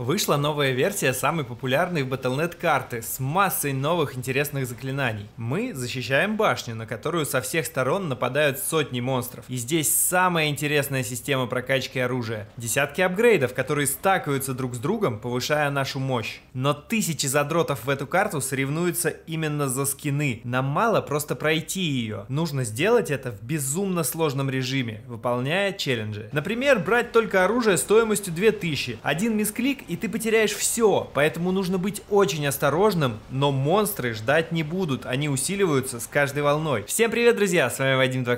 Вышла новая версия самой популярной в Battle.net карты с массой новых интересных заклинаний. Мы защищаем башню, на которую со всех сторон нападают сотни монстров. И здесь самая интересная система прокачки оружия. Десятки апгрейдов, которые стакаются друг с другом, повышая нашу мощь. Но тысячи задротов в эту карту соревнуются именно за скины. Нам мало просто пройти ее. Нужно сделать это в безумно сложном режиме, выполняя челленджи. Например, брать только оружие стоимостью 2000. Один мисклик, и ты потеряешь все, поэтому нужно быть очень осторожным, но монстры ждать не будут, они усиливаются с каждой волной. Всем привет, друзья, с вами Вадим 2,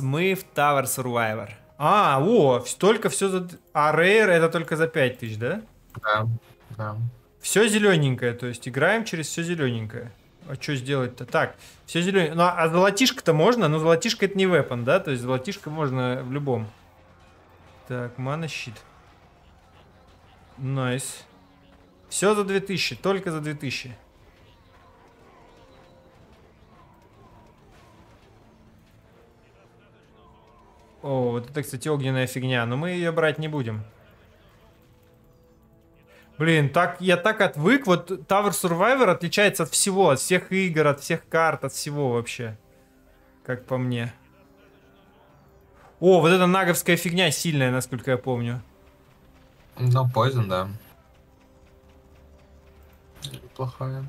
мы в Tower Survivor. Столько все за... А рейр это только за 5000, да? Да. Все зелененькое, то есть играем через все зелененькое. А что сделать-то? Так, все зелененькое. Ну, а золотишко-то можно? Но золотишко это не вепон, да? То есть золотишко можно в любом. Так, мана щит. Найс. Все за 2000, только за 2000. О, вот это, кстати, огненная фигня, но мы ее брать не будем. Блин, я так отвык, вот Tower Survivor отличается от всего, от всех игр, от всех карт, от всего вообще. Как по мне. О, вот эта наговская фигня сильная, насколько я помню. Ну, Poison, да. Плохая.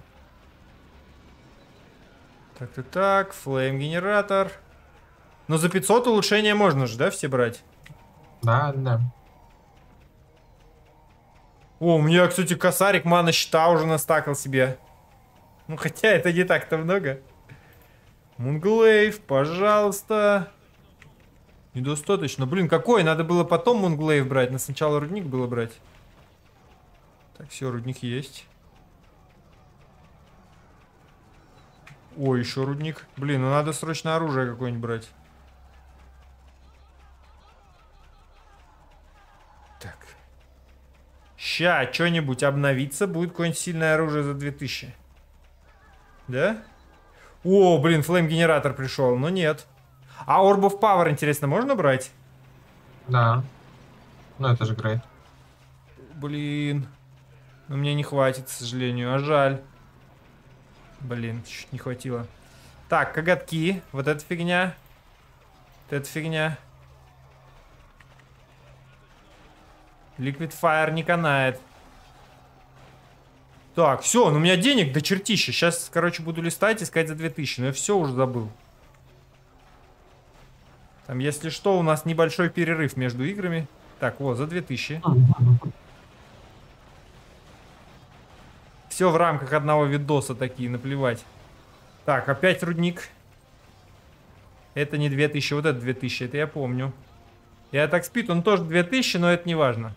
Так. Флейм-генератор. Но за 500 улучшения можно же, да, все брать? Да. О, у меня, кстати, косарик мана щита уже настакал себе. Ну, хотя это не так-то много. Мунглейв, пожалуйста. Недостаточно. Блин, какой? Надо было потом Мунглейв брать. Но сначала рудник было брать. Так, все, рудник есть. О, еще рудник. Блин, ну надо срочно оружие какое-нибудь брать. Так. Ща, что-нибудь обновиться. Будет какое-нибудь сильное оружие за 2000. Да? О, блин, флейм-генератор пришел. Но нет. А Orb of Power, интересно, можно брать? Да. Ну, это же грейд. Блин. Ну, мне не хватит, к сожалению. А жаль. Блин, чуть не хватило. Так, коготки. Вот эта фигня. Вот эта фигня. Liquid Fire не канает. Так, все. Ну, у меня денег до чертища. Сейчас, короче, буду листать, искать за 2000. Но я все уже забыл. Там, если что, у нас небольшой перерыв между играми. Так, вот, за 2000. Все в рамках одного видоса такие, наплевать. Так, опять рудник. Это не 2000, вот это 2000, это я помню. Я так спит, он тоже 2000, но это не важно.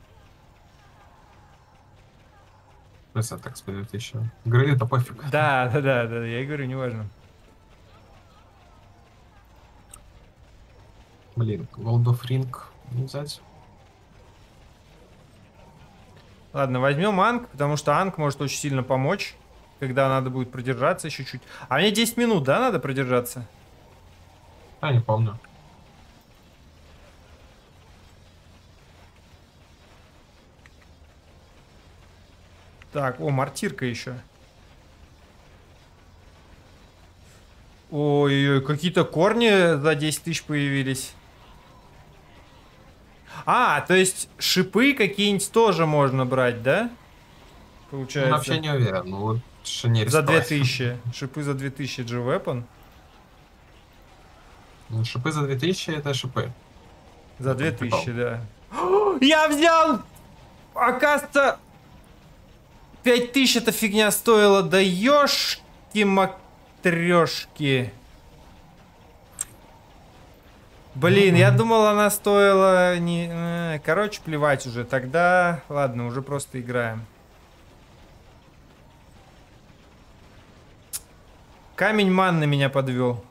Просто так спит 2000. Говорю, это пофиг. Да, я и говорю, не важно. Блин, World of Ring не взять. Ладно, возьмем Анг, потому что Анг может очень сильно помочь, когда надо будет продержаться еще чуть. А мне 10 минут, да, надо продержаться? А, не помню. Так, о, мортирка еще. Ой-ой-ой, какие-то корни за 10000 появились. А, то есть шипы какие-нибудь тоже можно брать, да? Получается. Ну, вообще не уверен, но вот не за 2000. Шипы за 2000 G-Weapon. Ну, шипы за 2000 это шипы. За 2000, да. Я взял! Оказывается, 5000 эта фигня стоила. Да ёшки-матрешки. Блин, я думал, она стоила не... Короче, плевать уже. Тогда, ладно, уже просто играем. Камень манны меня подвел.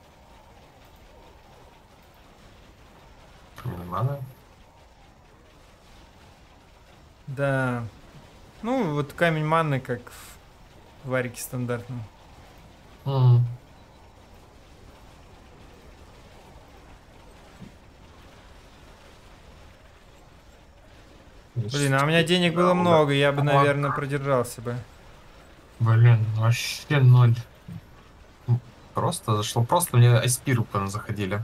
Да. Ну, вот камень манны, как в варике стандартном. Блин, а у меня денег было много, я бы, наверное, продержался бы. Блин, вообще ноль. Просто зашло, просто мне аспиру заходили.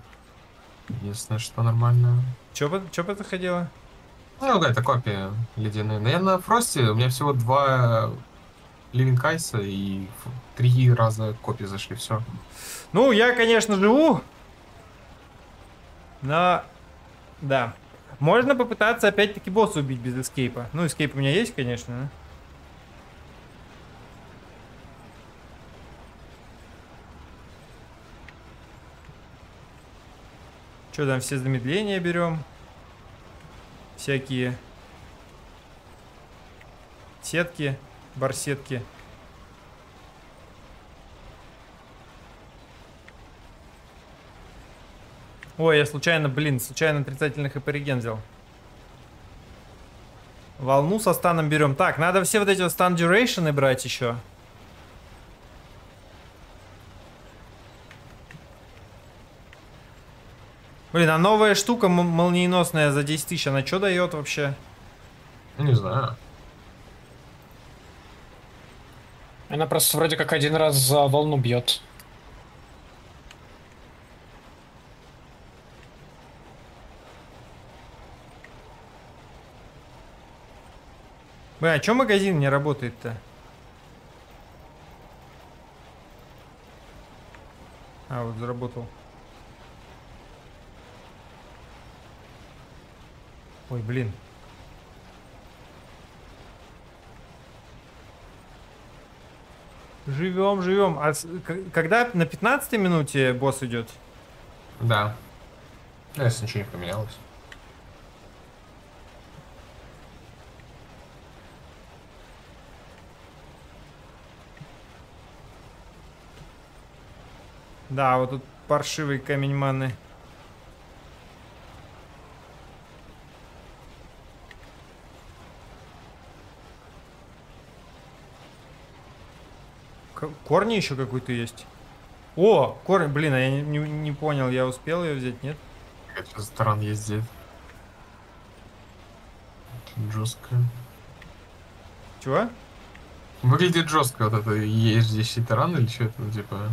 Единственное, что нормально. Чё бы заходило? Ну, это копия ледяные. Но я на фросте, у меня всего 2 ливинг айса и 3 раза копии зашли, все. Ну, я, конечно, живу. Но... Да. Можно попытаться опять-таки босса убить без эскейпа. Ну, эскейп у меня есть, конечно. Что там, все замедления берем? Всякие сетки, барсетки. Ой, я случайно, блин, случайно отрицательных хп реген взял. Волну со станом берем. Так, надо все вот эти вот стан дюрейшены брать еще. Блин, а новая штука молниеносная за 10 тысяч, она что дает вообще? Не знаю. Она просто вроде как один раз за волну бьет. Бля, а чё магазин не работает-то? А, вот заработал. Ой, блин. Живем, живем. А когда на 15 минуте босс идет? Да. Если ничего не поменялось. Да, вот тут паршивый камень маны. Корни еще какой-то есть. О, корни, блин, а я не понял, я успел ее взять, нет? Это стран ездит. Жестко. Чего? Выглядит жестко вот это ездящий таран или что это, типа...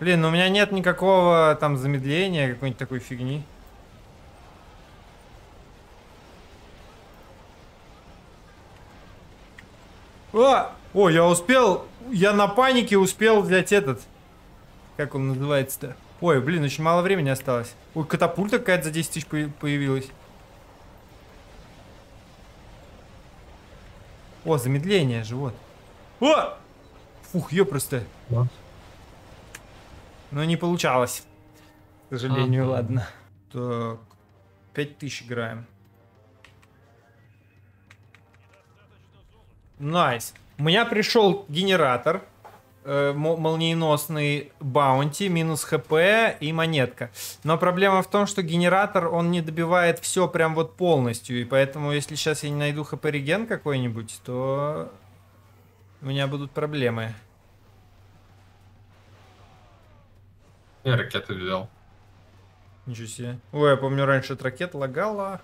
Блин, ну у меня нет никакого там замедления, какой-нибудь такой фигни. О! О, я успел, я на панике успел взять этот. Как он называется-то? Ой, блин, очень мало времени осталось. Ой, катапульта какая-то за 10 тысяч появилась. О, замедление, живот. О! Фух, ёпрсте. Да. Но не получалось. К сожалению, ладно. Так, 5000 играем. Найс. У меня пришел генератор. Молниеносный баунти, минус хп и монетка. Но проблема в том, что генератор, он не добивает все прям вот полностью. И поэтому, если сейчас я не найду хп-реген какой-нибудь, то у меня будут проблемы. Я ракеты взял. Ничего себе. Ой, я помню, раньше от ракет лагала.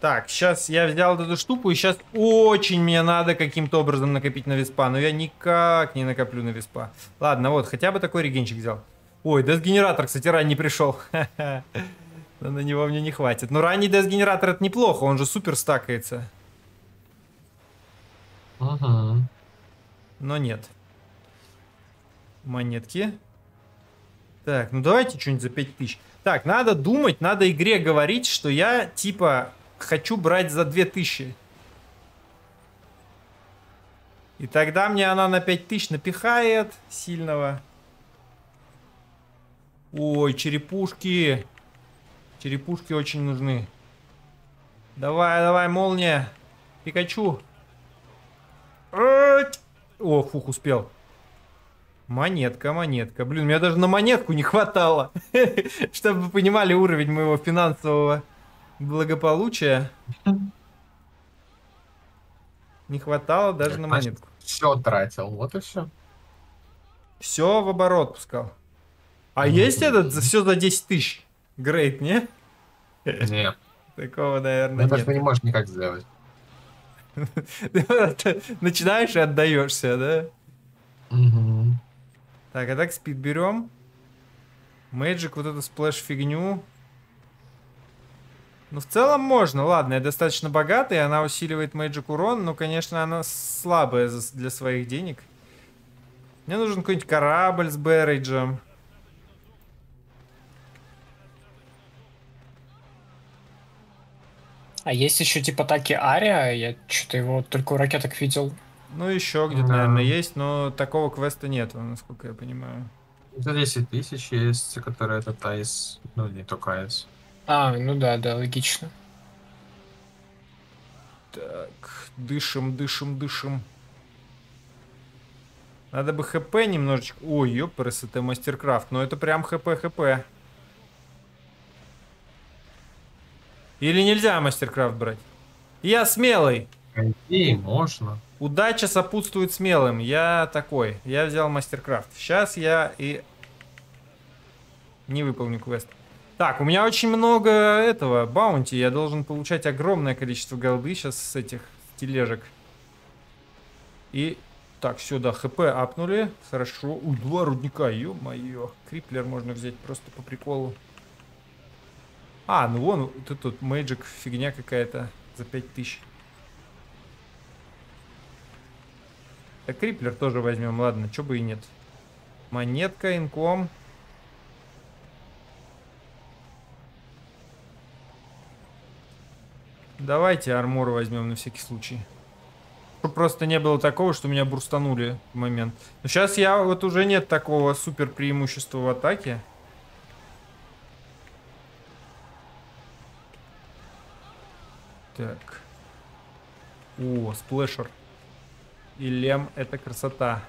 Так, сейчас я взял эту штуку, и сейчас очень мне надо каким-то образом накопить на виспа. Но я никак не накоплю на виспа. Ладно, вот, хотя бы такой регенчик взял. Ой, дес-генератор, кстати, ранний пришел. Но на него мне не хватит. Но ранний дес-генератор это неплохо, он же супер стакается. Ага. Но нет. Монетки. Так, ну давайте что-нибудь за 5000. Так, надо думать, надо игре говорить, что я типа хочу брать за 2000. И тогда мне она на 5000 напихает сильного. Ой, черепушки. Черепушки очень нужны. Давай, давай, молния. Пикачу. О, фух, успел. Монетка, монетка. Блин, меня даже на монетку не хватало. Чтобы вы понимали уровень моего финансового благополучия. Не хватало даже на монетку. Все тратил, вот и все. Все в оборот пускал. А есть этот все за 10 тысяч? Грейт, не? Нет. Такого, наверное, нет. Ты не можешь никак сделать. Начинаешь и отдаешься, да? Угу. Так, а так спид берем. Мэджик, вот эту сплэш-фигню. Ну, в целом можно. Ладно, я достаточно богатый, она усиливает мэджик урон, но, конечно, она слабая для своих денег. Мне нужен какой-нибудь корабль с бэриджем. А есть еще типа таки Ария, я что-то его только у ракеток видел. Ну еще где-то, наверное, есть, но такого квеста нет, насколько я понимаю. За 10 тысяч есть, которые это Айс, ну не только Айс. А, ну да, да, логично. Так, дышим, дышим, дышим. Надо бы ХП немножечко... Ой, ёпрс, это Мастеркрафт, но это прям ХП-ХП. Или нельзя Мастеркрафт брать? Я смелый. И можно. Удача сопутствует смелым. Я такой. Я взял Мастеркрафт. Сейчас я и не выполню квест. Так, у меня очень много этого баунти. Я должен получать огромное количество голды сейчас с этих тележек. И так, сюда ХП апнули. Хорошо. У, два рудника. Ё-моё. Криплер можно взять просто по приколу. А, ну вон, тут мэджик фигня какая-то за 5000. Так, криплер тоже возьмем, ладно, чё бы и нет. Монетка, инком. Давайте армор возьмем на всякий случай. Чтобы просто не было такого, что меня бурстанули в момент. Но сейчас я, вот уже нет такого супер преимущества в атаке. Так. О, сплэшер. И лем, это красота.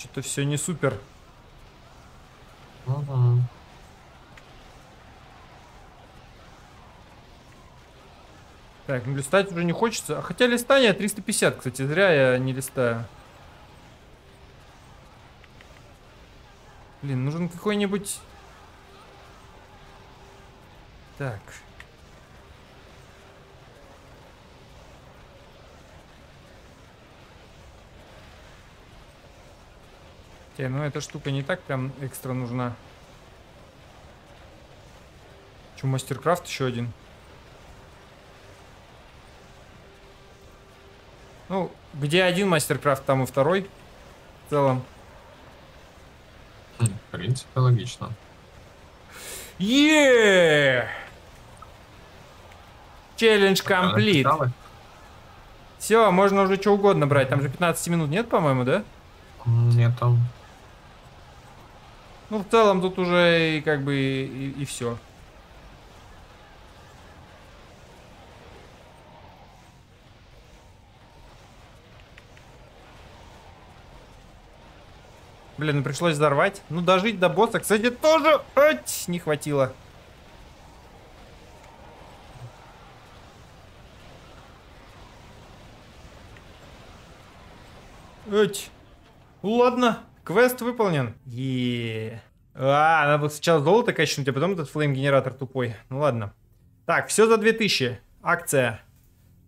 Что-то все не супер. Угу. Так, ну листать уже не хочется. Хотя листание 350, кстати, зря я не листаю. Блин, нужен какой-нибудь... Так. Те, ну эта штука не так прям экстра нужна. Чё, Мастеркрафт еще один? Ну, где один Мастеркрафт, там и второй. В целом. В принципе, логично. Еее! Челлендж комплит. Все, можно уже что угодно брать. Там же 15 минут нет, по-моему, да? Нет, там. Ну, в целом, тут уже и как бы и все. Блин, ну пришлось взорвать. Ну, дожить до босса, кстати, тоже не хватило. Эть. Ладно, квест выполнен. Еее. А, надо было сначала золото качнуть, а потом этот флейм-генератор тупой. Ну ладно. Так, все за 2000. Акция.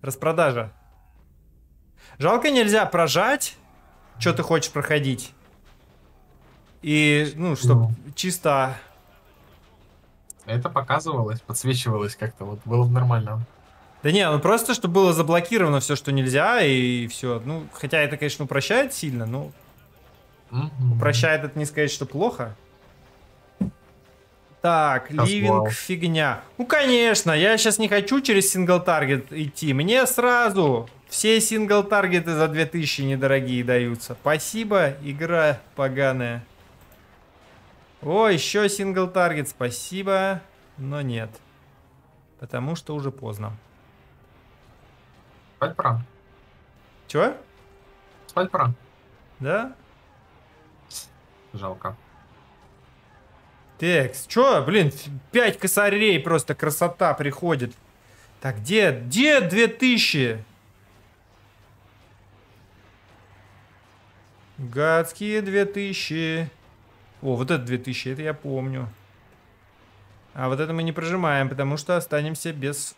Распродажа. Жалко, нельзя прожать. Что ты хочешь проходить? И, ну, чтобы чисто... Это показывалось, подсвечивалось как-то, вот, было бы нормально. Да не, ну просто, чтобы было заблокировано все, что нельзя, и все. Ну, хотя это, конечно, упрощает сильно, но... Упрощает, это не сказать, что плохо. Так, ливинг, фигня. Ну, конечно, я сейчас не хочу через сингл-таргет идти. Мне сразу все сингл-таргеты за 2000 недорогие даются. Спасибо, игра поганая. О, еще сингл таргет, спасибо, но нет. Потому что уже поздно. Спать пора. Чего? Спать пора. Да? Жалко. Текс, чё, блин, 5 косарей просто, красота приходит. Так, где 2000? Гадские 2000. О, вот это 2000, это я помню. А вот это мы не прожимаем, потому что останемся без...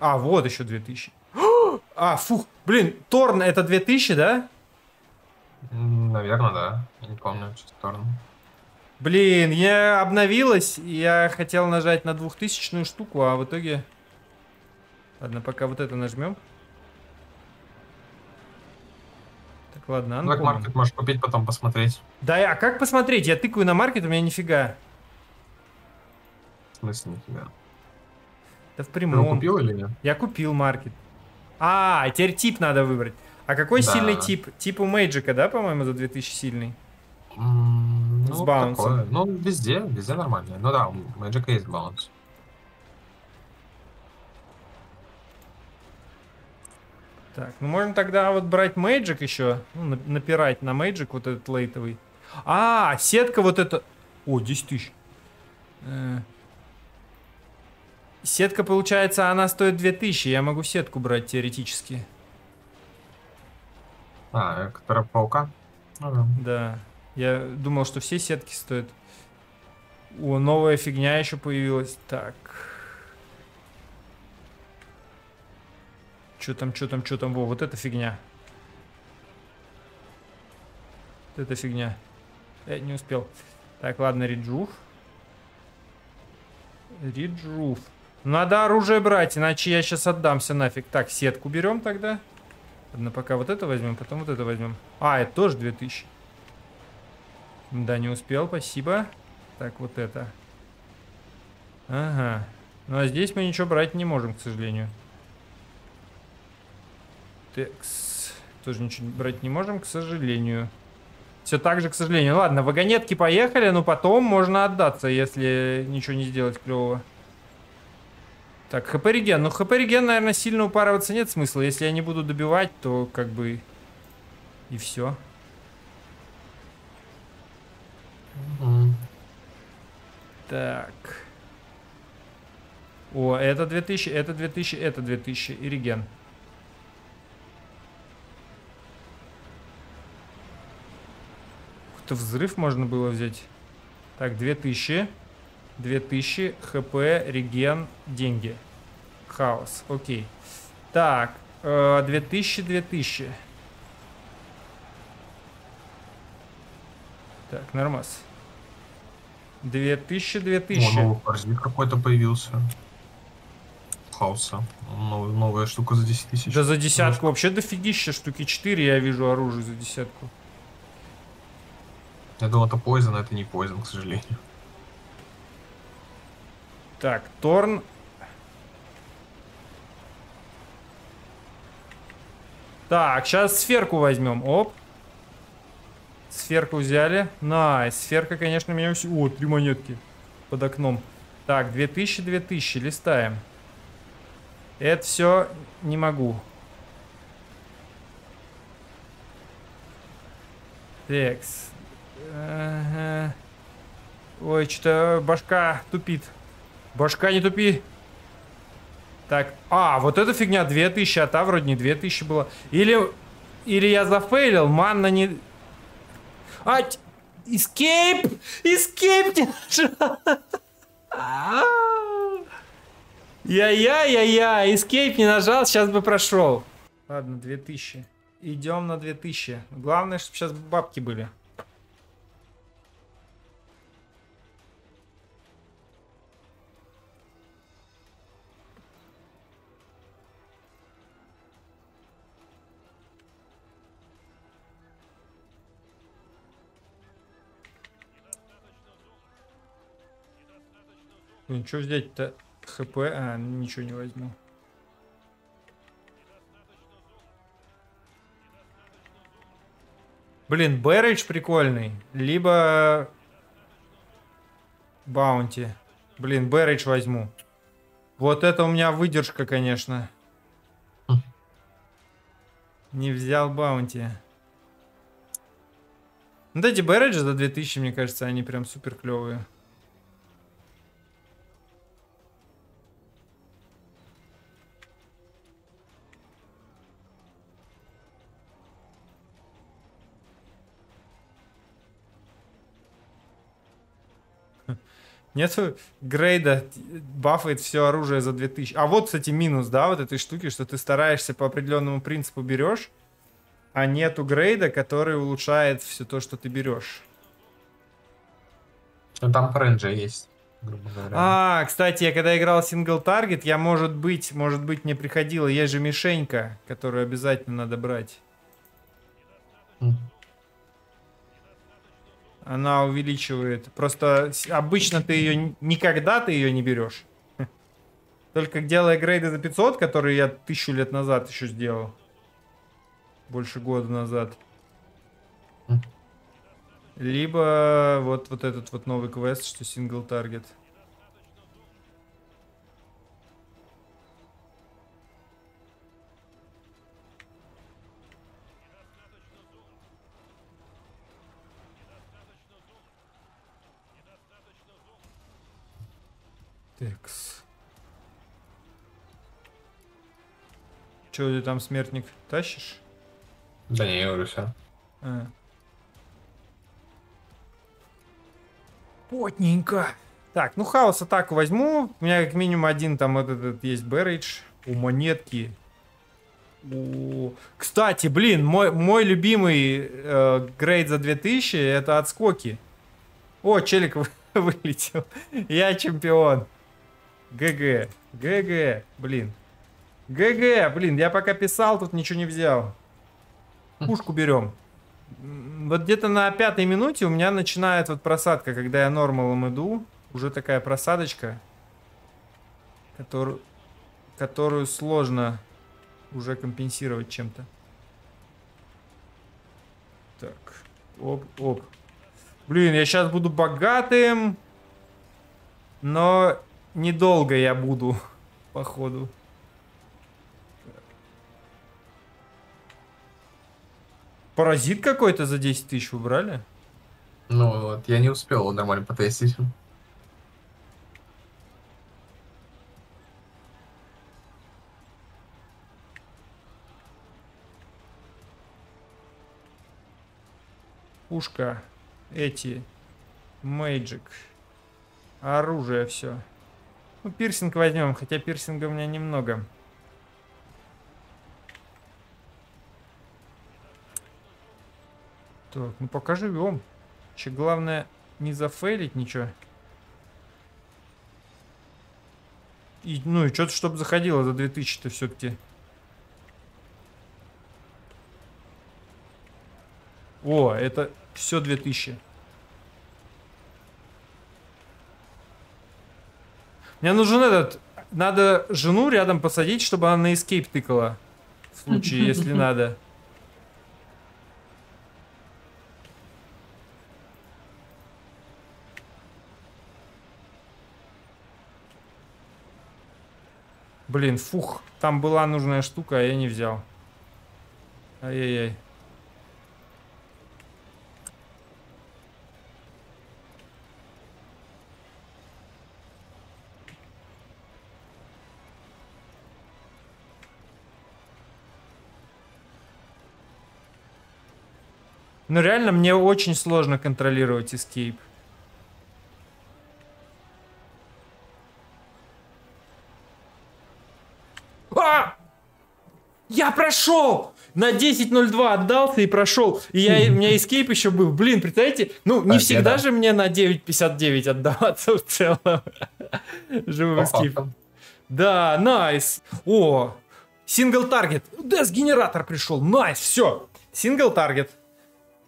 А, вот еще 2000. А, фух, блин, Торн это 2000, да? Наверное, да. Я не помню, что Торн. Блин, я обновилась, я хотел нажать на 2000-ную штуку, а в итоге... Ладно, пока вот это нажмем. Так, ладно. Black Market можешь купить, потом посмотреть. Да, а как посмотреть? Я тыкаю на маркет, у меня нифига. В смысле нифига? Да в прямом. Ты купил или нет? Я купил маркет. А, теперь тип надо выбрать. А какой сильный тип? Тип у Мэджика, да, по-моему, за 2000 сильный? Ну, с баунсом. Такое. Ну, везде нормально. Ну да, у Мэджика есть баунс. Так, ну можно тогда вот брать Мэджик еще, ну, напирать на Мэджик вот этот лейтовый. А, сетка вот эта... О, 10 тысяч. Сетка, получается, она стоит 2000, я могу сетку брать теоретически. А, которая паука? Да, я думал, что все сетки стоят. О, новая фигня еще появилась. Так. Что там? Во, вот эта фигня. Вот эта фигня. Я не успел. Так, ладно, Риджуф. Надо оружие брать, иначе я сейчас отдамся нафиг. Так, сетку берем тогда. Ладно, пока вот это возьмем, потом вот это возьмем. А, это тоже 2000. Да, не успел, спасибо. Так, вот это. Ага. Ну, а здесь мы ничего брать не можем, к сожалению. Текс. Тоже ничего брать не можем, к сожалению. Все так же, к сожалению. Ладно, вагонетки поехали, но потом можно отдаться, если ничего не сделать клевого. Так, хп-реген. Ну, хп-реген, наверное, сильно упарываться нет смысла. Если я не буду добивать, то как бы и все. Так. О, это 2000, это 2000, это 2000. И реген. Ух ты, взрыв можно было взять. Так, 2000. 2000, хп, реген, деньги. Хаос, окей. Так, 2000. Так, нормас. 2000. О, новый парзник какой-то появился. Хаоса. Новая штука за 10 тысяч. Да за десятку вообще дофигища. Штуки 4 я вижу оружие за десятку. Я думал, это поизон, а это не поизон, к сожалению. Так, Торн. Так, сейчас сферку возьмем. Оп. Сферку взяли. Найс. Сферка, конечно, меня... О, 3 монетки под окном. Так, 2000. Листаем. Это все не могу. Текс. Ага. Ой, что-то башка тупит. Башка, не тупи. Так, а, вот эта фигня 2000, а та вроде не 2000 была. Или я зафейлил, манна не... А, эскейп! Эскейп не нажал! Я-я-я-я, эскейп не нажал, сейчас бы прошел. Ладно, 2000. Идем на 2000. Главное, чтобы сейчас бабки были. Ну что взять-то? ХП? А, ничего не возьму. Блин, Бэрридж прикольный. Либо... Баунти. Блин, Бэрридж возьму. Вот это у меня выдержка, конечно. Не взял Баунти. Вот эти барриджи за 2000, мне кажется, они прям супер клевые. Нету грейда, бафает все оружие за 2000. А вот, кстати, минус, да, вот этой штуки, что ты стараешься по определенному принципу берешь, а нету грейда, который улучшает все то, что ты берешь. Ну там френджи есть, грубо говоря. А, кстати, я когда играл сингл таргет, я, может быть, мне приходило, есть же мишенька, которую обязательно надо брать. Она увеличивает. Просто обычно ты ее никогда не берешь. Только делая грейды за 500, которые я 1000 лет назад еще сделал. Больше года назад. Либо вот этот вот новый квест, что сингл таргет. Текс. Чё ты там, смертник, тащишь? Да не, я уже все. А. Потненько. Так, ну хаос атаку возьму. У меня как минимум один там этот есть бэридж. У монетки. О. Кстати, блин, мой любимый грейд за 2000 это отскоки. О, челик вылетел. Я чемпион. ГГ, ГГ, блин. ГГ, блин, я пока писал, тут ничего не взял. Пушку берем. Вот где-то на 5-й минуте у меня начинает вот просадка, когда я нормалом иду. Уже такая просадочка, которую сложно уже компенсировать чем-то. Так, оп. Блин, я сейчас буду богатым, но... Недолго я буду, походу. Паразит какой-то за 10 тысяч убрали? Ну вот, я не успел нормально потестить. Пушка, эти, мэджик, оружие все. Ну, пирсинг возьмем, хотя пирсинга у меня немного. Так, ну пока живем. Че, главное не зафейлить ничего. И, ну и что-то, чтобы заходило за 2000-то все-таки. О, это все 2000. Мне нужен этот... Надо жену рядом посадить, чтобы она на эскейп тыкала. В случае, если надо. Блин, фух. Там была нужная штука, а я не взял. Ай-яй-яй. Но реально мне очень сложно контролировать эскейп. А! Я прошел! На 10.02 отдался и прошел. И я, у меня эскейп еще был. Блин, представляете? Ну, не всегда же мне на 9.59 отдаваться в целом. Живым эскейпом. Да, найс. О, сингл таргет. Дэс-генератор пришел. Найс, все. Сингл таргет.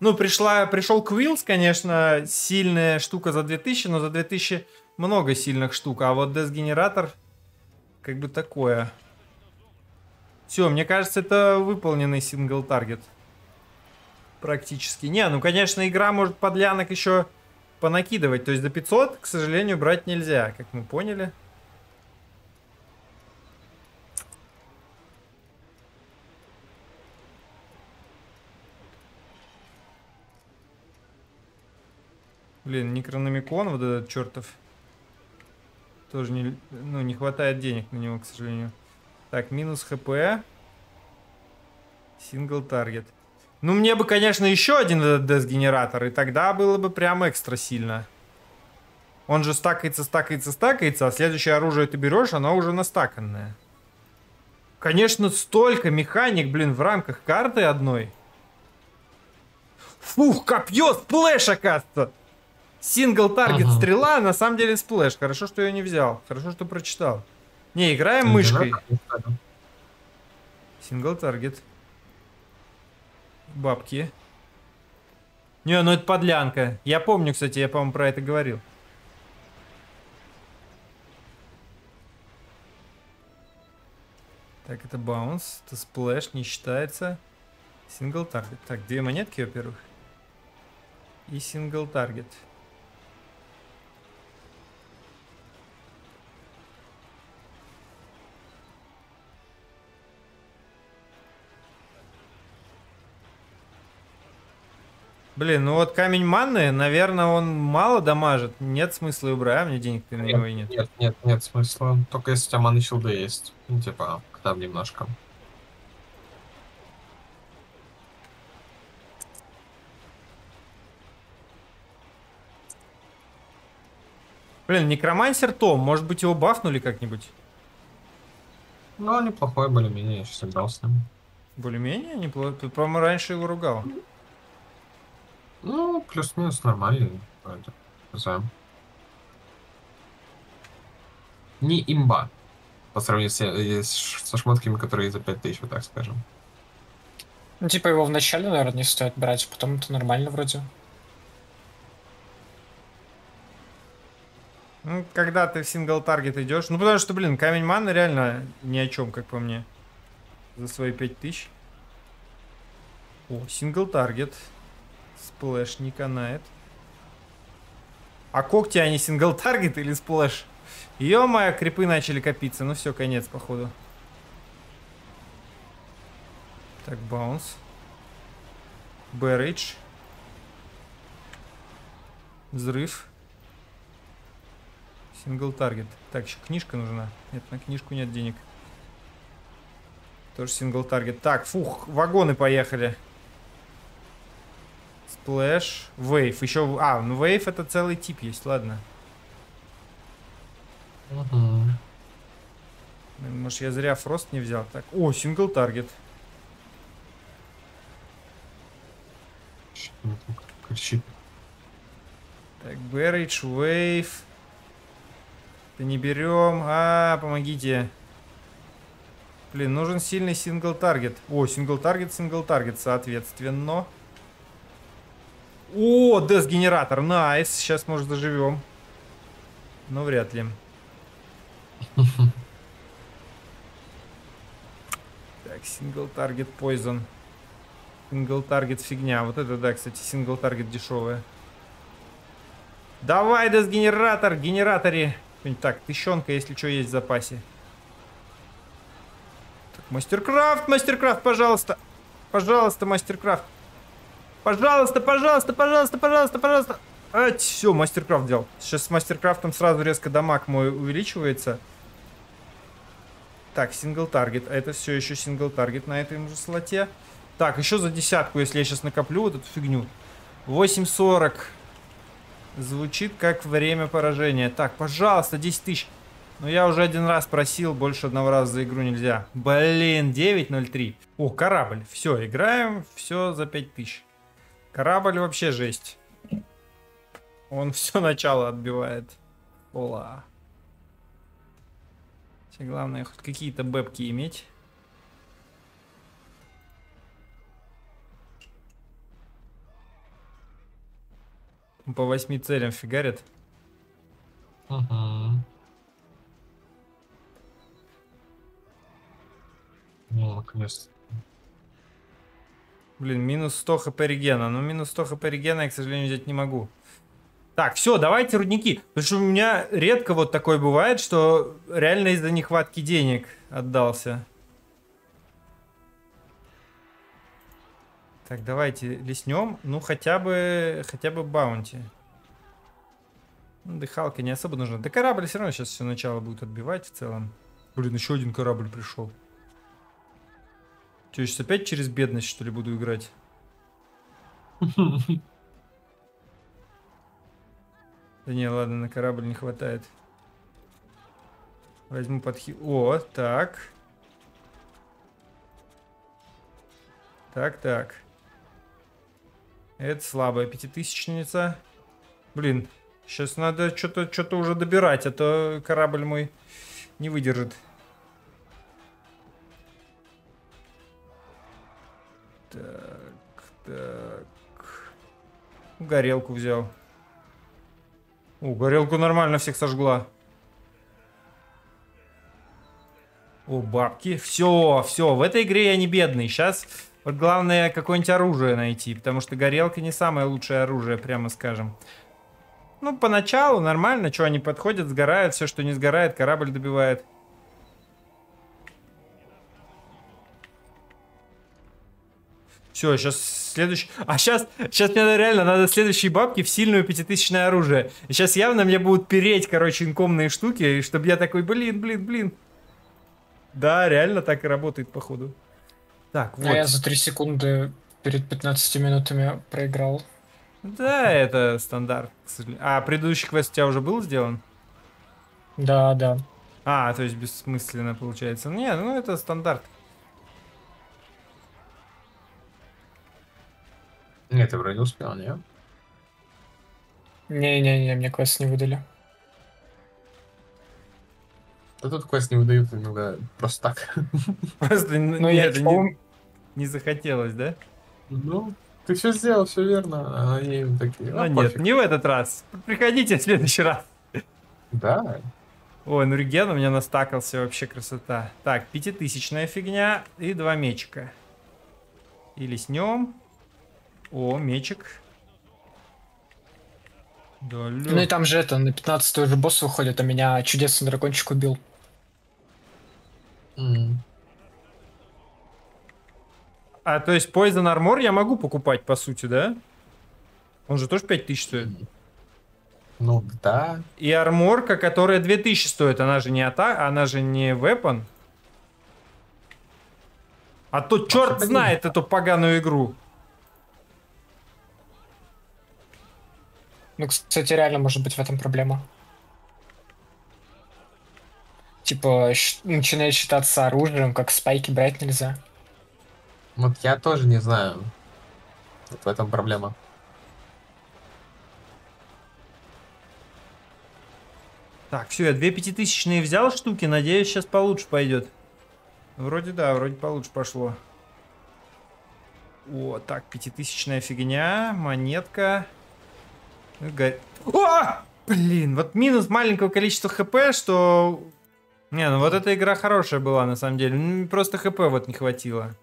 Ну, пришел Квиллс, конечно, сильная штука за 2000, но за 2000 много сильных штук. А вот Death-генератор как бы такое. Все, мне кажется, это выполненный сингл-таргет. Практически. Не, ну, конечно, игра может подлянок еще понакидывать. То есть до 500, к сожалению, брать нельзя, как мы поняли. блин, некрономикон вот этот чертов. Тоже не, ну, не хватает денег на него, к сожалению. Так, минус ХП. Сингл таргет. Ну, мне бы, конечно, еще один дес-генератор, и тогда было бы прям экстра сильно. Он же стакается, стакается, стакается, а следующее оружие ты берешь, оно уже настаканное. Конечно, столько механик, блин, в рамках карты одной. Фух, копье, сплэш, оказывается. Сингл таргет стрела, на самом деле сплэш. Хорошо, что я не взял. Хорошо, что прочитал. Не, играем мышкой. Сингл таргет. Бабки. Не, ну это подлянка. Я помню, кстати, я, по-моему, про это говорил. Так, это баунс, это сплэш, не считается. Сингл таргет. Так, две монетки, во-первых. И сингл таргет. Блин, ну вот камень манны, наверное, он мало дамажит. Нет смысла его брать, а мне денег на него и нет. Нет смысла. Только если у тебя маны щелды есть. Ну, типа, там немножко. Блин, некромансер Том, может быть, его бафнули как-нибудь? Ну, неплохой, более-менее, я сейчас играл с ним. Более-менее? Неплохой? Ты, по-моему, раньше его ругал. Ну, плюс-минус нормальный. Не имба. По сравнению со шмотками, которые за 5000, вот так скажем. Ну, типа, его вначале, наверное, не стоит брать, потом это нормально вроде. Ну, когда ты в сингл таргет идешь. Ну, потому что, блин, камень маны реально ни о чем, как по мне. За свои 5000. О, сингл таргет. Сплэш не канает. А когти, они сингл таргет или сплэш? Ё-моё, крипы начали копиться. Ну все, конец, походу. Так, баунс. Бэридж. Взрыв. Сингл таргет. Так, еще книжка нужна. Нет, на книжку нет денег. Тоже сингл таргет. Так, фух, вагоны поехали. Сплэш, вейв, еще... А, ну вейв это целый тип есть, ладно. Может, я зря фрост не взял. Так, о, сингл таргет. Так, бэридж, вейв. Это не берем. А, помогите. Блин, нужен сильный сингл таргет. О, сингл таргет, соответственно. О, дес-генератор, найс. Сейчас, может, заживем. Но вряд ли. Так, сингл таргет пойзон. Сингл таргет фигня. Вот это, да, кстати, сингл таргет дешевая. Давай, дес-генератор, генераторе. Так, тыщенка, если что, есть в запасе. Так, мастеркрафт, мастеркрафт, пожалуйста. Пожалуйста, мастеркрафт. Пожалуйста, пожалуйста, пожалуйста, пожалуйста, пожалуйста. А, все, мастеркрафт взял. Сейчас с мастеркрафтом сразу резко дамаг мой увеличивается. Так, сингл таргет. А это все еще сингл таргет на этом же слоте. Так, еще за десятку, если я сейчас накоплю вот эту фигню. 8.40. Звучит как время поражения. Так, пожалуйста, 10000. Но я уже один раз просил, больше одного раза за игру нельзя. Блин, 9.03. О, корабль. Все, играем, все за 5000. Корабль вообще жесть. Он все начало отбивает. Ола. Все главное, хоть какие-то бэбки иметь. По 8 целям фигарят. Ага. Ну, конечно. Блин, минус 100 хп регена. Но минус 100 хп регена я, к сожалению, взять не могу. Так, все, давайте рудники. Потому что у меня редко вот такое бывает, что реально из-за нехватки денег отдался. Так, давайте леснем. Ну, хотя бы баунти. Дыхалка не особо нужна. Да корабль все равно сейчас все начало будет отбивать в целом. Блин, еще один корабль пришел. Че, сейчас опять через бедность, что ли, буду играть? Да не, ладно, на корабль не хватает. Возьму подхил. О, так. Так, так. Это слабая пятитысячница. Блин, сейчас надо что-то уже добирать, а то корабль мой не выдержит. Так, так. Горелку взял. О, горелку нормально всех сожгла. О, бабки. Все, все. В этой игре я не бедный. Сейчас вот главное какое-нибудь оружие найти, потому что горелка не самое лучшее оружие, прямо скажем. Ну, поначалу нормально. Что, они подходят, сгорают. Все, что не сгорает, корабль добивает. Все, сейчас следующий... А сейчас мне реально надо следующие бабки в сильную пятитысячное оружие. И сейчас явно мне будут переть, короче, инкомные штуки, чтобы я такой, блин. Да, реально так и работает, походу. Так, вот. А я за 3 секунды перед 15 минутами проиграл. Да, это стандарт, к сожалению. А предыдущий квест у тебя уже был сделан? Да, да. А, то есть бессмысленно получается. Не, ну это стандарт. Нет, ты вроде успел, не? Не-не-не, мне квест не выдали. Да тут квест не выдают иногда просто так. Просто не захотелось, да? Ну, ты все сделал, все верно. А они такие. Ну нет, не в этот раз. Приходите в следующий раз. Да. Ой, ну реген у меня настакался, вообще красота. Так, пятитысячная фигня и 2 мечика. Или с ним. О, мечик. Да, ну и там же это, на 15-й уже босс выходит, а меня чудесный дракончик убил. А, то есть Poison Armor я могу покупать, по сути, да? Он же тоже 5000 стоит. Ну, да. И арморка, которая 2000 стоит, она же не атака, она же не weapon. А то черт знает эту поганую игру. Ну, кстати, реально может быть в этом проблема. Типа, начинает считаться оружием, как спайки брать нельзя. Вот я тоже не знаю. Вот в этом проблема. Так, все, я 2 пятитысячные взял штуки, надеюсь, сейчас получше пойдет. Вроде да, вроде получше пошло. О, так, пятитысячная фигня, монетка... О! Блин, вот минус маленького количества хп, что... Не, ну вот эта игра хорошая была, на самом деле. Просто хп вот не хватило.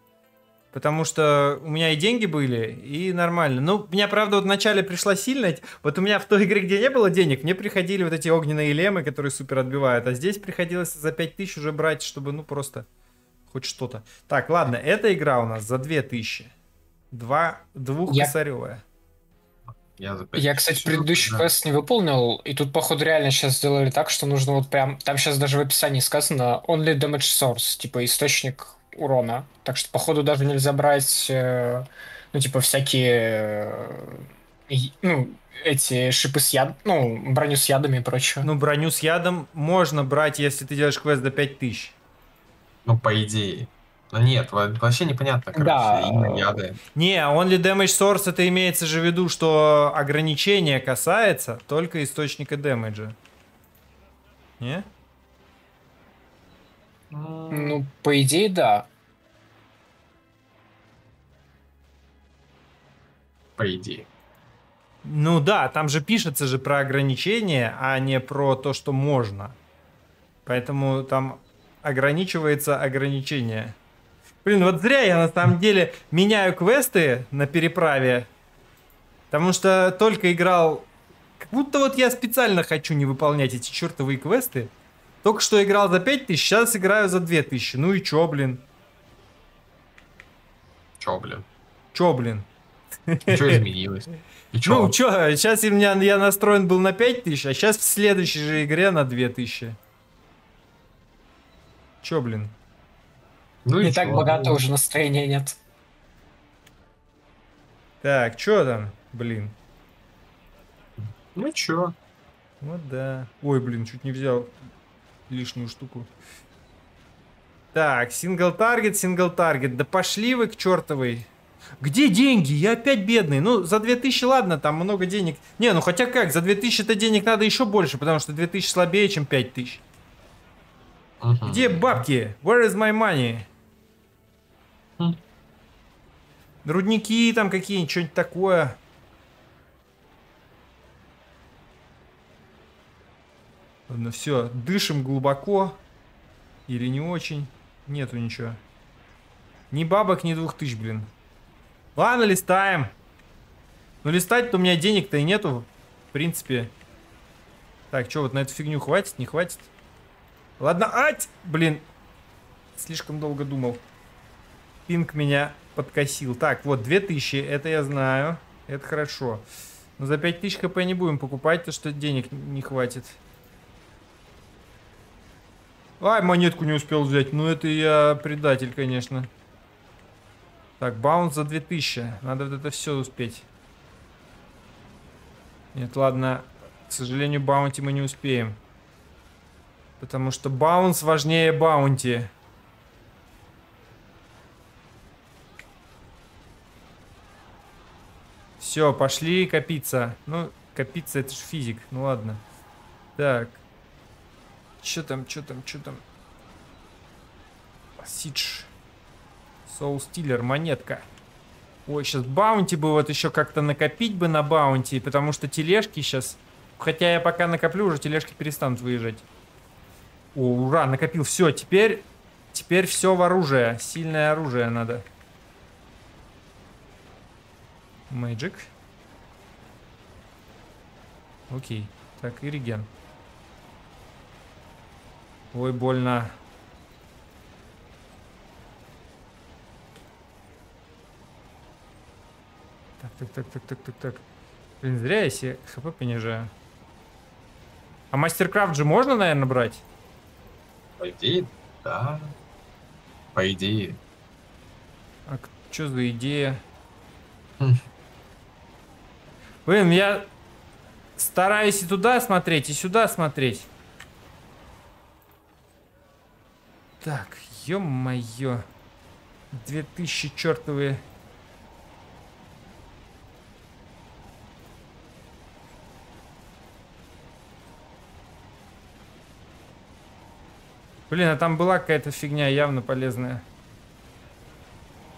Потому что у меня и деньги были, и нормально. Ну, меня, правда, вот вначале пришла сильность. Вот у меня в той игре, где не было денег, мне приходили вот эти огненные лемы, которые супер отбивают. А здесь приходилось за 5000 уже брать, чтобы, ну, просто хоть что-то. Так, ладно, эта игра у нас за 2000. Двухкосаревая. Я, кстати, предыдущий квест не выполнил, и тут, походу, реально сейчас сделали так, что нужно вот прям... Там сейчас даже в описании сказано only damage source, типа источник урона. Так что, походу, даже нельзя брать, ну, типа, всякие, ну, эти шипы с ядом, ну, броню с ядами и прочее. Ну, броню с ядом можно брать, если ты делаешь квест до 5000. Ну, по идее. Но нет, вообще непонятно, короче, да. Именно яды. Не, only damage source, это имеется же в виду, что ограничение касается только источника дэмэджа. Не? Ну, по идее, да. По идее. Ну да, там же пишется же про ограничение, а не про то, что можно. Поэтому там ограничивается ограничение. Блин, вот зря я на самом деле меняю квесты на переправе, потому что только играл... Как будто вот я специально хочу не выполнять эти чертовые квесты. Только что играл за 5000, сейчас играю за 2000. Ну и чё, блин? Что изменилось? Ну, что, сейчас я настроен был на 5000, а сейчас в следующей же игре на 2000. Че, блин? Ну и так богато уже настроения нет. Так, что там, блин? Ну чё? Вот да. Ой, блин, чуть не взял лишнюю штуку. Так, сингл-таргет. Да пошли вы к чертовой. Где деньги? Я опять бедный. Ну, за 2000, ладно, там много денег. Не, ну хотя как, за 2000-то денег надо еще больше, потому что 2000 слабее, чем 5000. Где бабки? Where is my money? Рудники там какие-нибудь, что-нибудь такое. Ладно, все, дышим глубоко. Или не очень. Нету ничего. Ни бабок, ни 2000, блин. Ладно, листаем. Ну, листать-то у меня денег-то и нету, в принципе. Так, что, вот на эту фигню хватит, не хватит? Ладно, ать! Блин, слишком долго думал. Пинг меня подкосил. Так, вот, 2000, это я знаю. Это хорошо. Но за 5000 КП не будем покупать, потому что денег не хватит. Ай, монетку не успел взять. Ну, это я предатель, конечно. Так, баунс за 2000. Надо вот это все успеть. Нет, ладно. К сожалению, баунти мы не успеем. Потому что баунс важнее баунти. Все, пошли копиться. Ну, копиться — это же физик. Ну, ладно. Так. Че там? Сидж. Соул-стиллер, монетка. Ой, сейчас баунти бы вот еще как-то накопить бы на баунти, потому что тележки сейчас... Хотя я пока накоплю, уже тележки перестанут выезжать. О, ура, накопил. Все, теперь все в оружие. Сильное оружие надо. Мэджик. Окей. Так, и реген. Ой, больно. Так. Блин, зря я себе хп понижаю. А мастеркрафт же можно, наверное, брать? По идее, да. По идее. А что за идея? Блин, я стараюсь и туда смотреть, и сюда смотреть. Так, ё-моё. 2000 чертовые. Блин, а там была какая-то фигня явно полезная.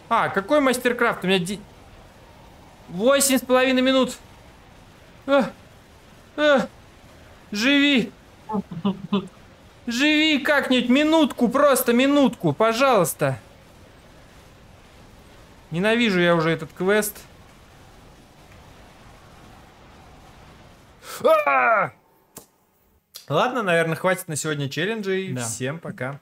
А, какой мастеркрафт? У меня 8,5 минут. Живи. Живи как-нибудь. Минутку, просто минутку. Пожалуйста. Ненавижу я уже этот квест. Ладно, наверное, хватит на сегодня челленджей. Да. Всем пока.